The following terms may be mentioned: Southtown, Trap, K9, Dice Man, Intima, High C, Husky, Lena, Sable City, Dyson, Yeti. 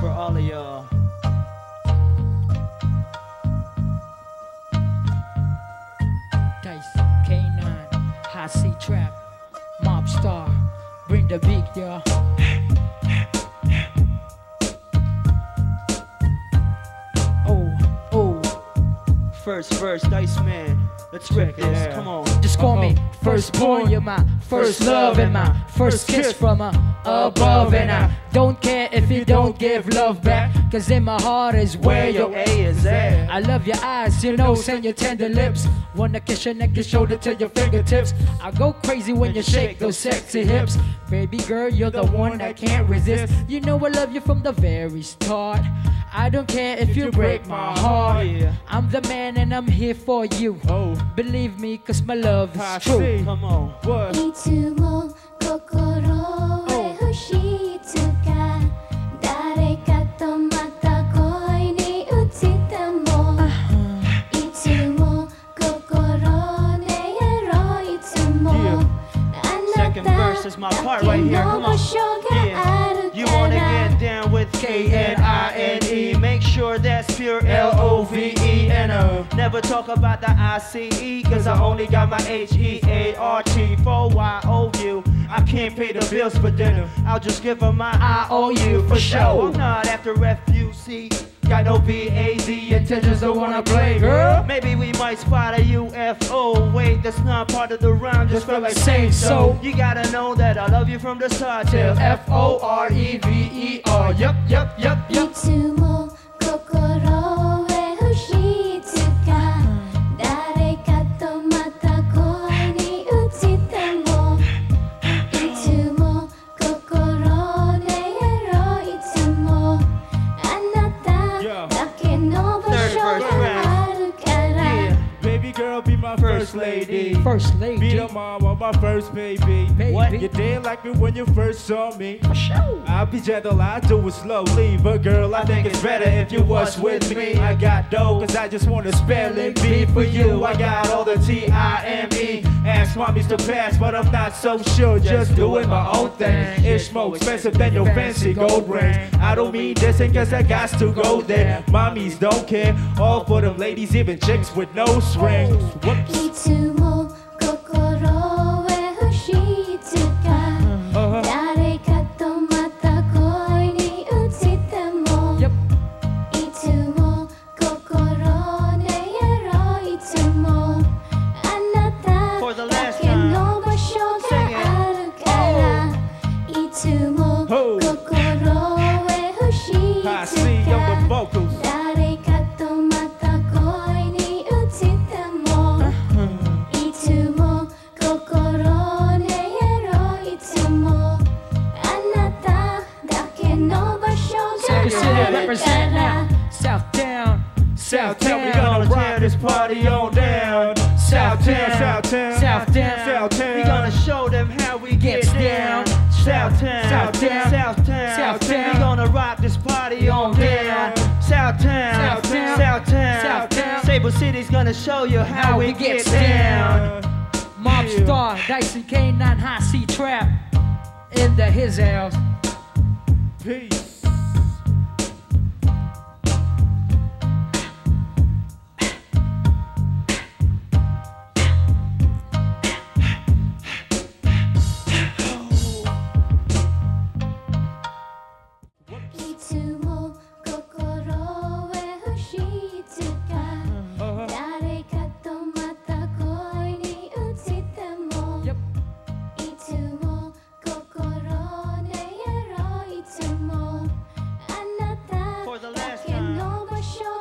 for all of y'all. Dyson, K9, High C, Trap, Mob Star, bring the beat, y'all. First verse, Dice Man, let's check this, come on. Just call me firstborn, you're my first love and my first kiss from above. And I don't care if you don't give love back, cause in my heart is where your A is at. I love your eyes, your nose and your tender lips. Wanna kiss your neck, your shoulder to your fingertips. I go crazy when you shake those sexy hips. Baby girl, you're the one I can't resist. You know I love you from the very start. I don't care if you break my heart. I'm the man and I'm here for you. Believe me, cause my love is true. Come on, what? Second verse is my part right here. Come on. Yeah. You wanna get down with K9. Make sure that's pure L-O-V-E-N-O. Never talk about the I-C-E, cause I only got my H-E-A-R-T-4-Y-O-U. I can't pay the bills for dinner, I'll just give her my I-O-U for show. I'm not after refugee, got no B-A-Z intentions, don't wanna play, girl. Maybe we might spot a UFO. Wait, that's not part of the rhyme, just felt like saying so. You gotta know that I love you from the start till F-O-R-E-V-E-R. Yup, yup, yup, yup. First lady, be the mom of my first baby. What? You didn't like me when you first saw me. I'll be gentle, I do it slowly. But girl, I think it's better if you was with me. I got dough, cause I just wanna spell it B for you. I got all the T-I-M-E. Ask mommies to pass, but I'm not so sure. Just doing my own thing. It's more expensive than your fancy gold ring. I don't mean this, and cause I got to go there. Mommies don't care, all for them ladies, even chicks with no strings. Whoops. Represent now, Southtown, Southtown. We gonna rock this party on down. Southtown, Southtown, Southtown, Southtown. We gonna show them how we get down. Southtown, Southtown, Southtown, Southtown. We gonna rock this party on down. Southtown, Southtown, Southtown, Southtown. Sable City's gonna show you how we get down. Mob Star, Dyson, K9, High C, Trap in the his house. Peace.